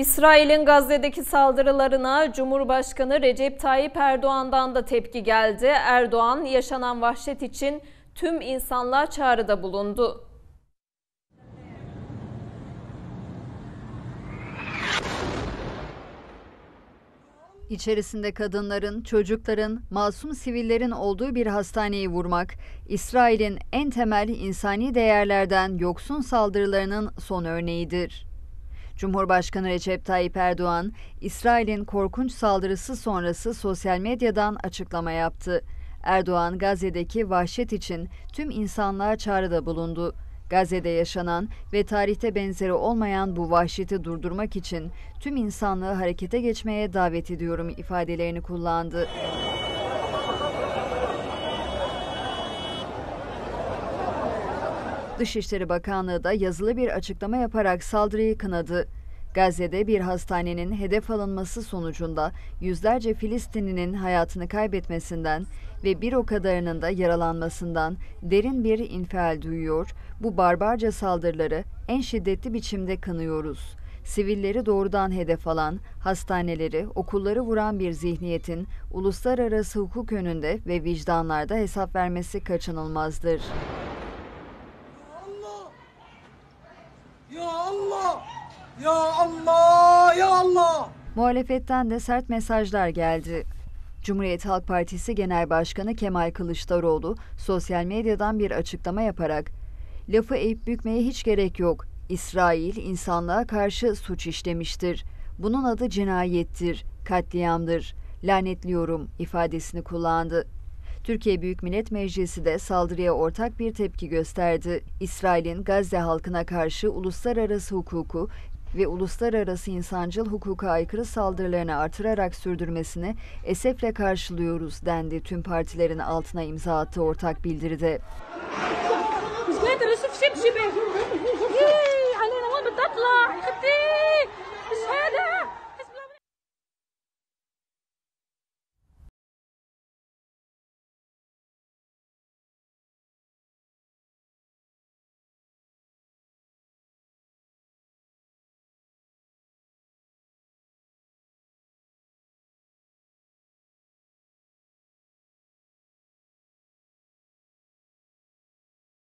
İsrail'in Gazze'deki saldırılarına Cumhurbaşkanı Recep Tayyip Erdoğan'dan da tepki geldi. Erdoğan, yaşanan vahşet için tüm insanlığa çağrıda bulundu. İçerisinde kadınların, çocukların, masum sivillerin olduğu bir hastaneyi vurmak, İsrail'in en temel insani değerlerden yoksun saldırılarının son örneğidir. Cumhurbaşkanı Recep Tayyip Erdoğan, İsrail'in korkunç saldırısı sonrası sosyal medyadan açıklama yaptı. Erdoğan, Gazze'deki vahşet için tüm insanlığa çağrıda bulundu. Gazze'de yaşanan ve tarihte benzeri olmayan bu vahşeti durdurmak için tüm insanlığı harekete geçmeye davet ediyorum ifadelerini kullandı. Dışişleri Bakanlığı da yazılı bir açıklama yaparak saldırıyı kınadı. Gazze'de bir hastanenin hedef alınması sonucunda yüzlerce Filistinli'nin hayatını kaybetmesinden ve bir o kadarının da yaralanmasından derin bir infial duyuyor, bu barbarca saldırıları en şiddetli biçimde kınıyoruz. Sivilleri doğrudan hedef alan, hastaneleri, okulları vuran bir zihniyetin uluslararası hukuk önünde ve vicdanlarda hesap vermesi kaçınılmazdır. Ya Allah! Ya Allah! Ya Allah! Muhalefetten de sert mesajlar geldi. Cumhuriyet Halk Partisi Genel Başkanı Kemal Kılıçdaroğlu sosyal medyadan bir açıklama yaparak "Lafı eğip bükmeye hiç gerek yok. İsrail insanlığa karşı suç işlemiştir. Bunun adı cinayettir, katliamdır. Lanetliyorum." ifadesini kullandı. Türkiye Büyük Millet Meclisi de saldırıya ortak bir tepki gösterdi. İsrail'in Gazze halkına karşı uluslararası hukuku ve uluslararası insancıl hukuka aykırı saldırılarını artırarak sürdürmesini esefle karşılıyoruz dendi tüm partilerin altına imza attığı ortak bildiride.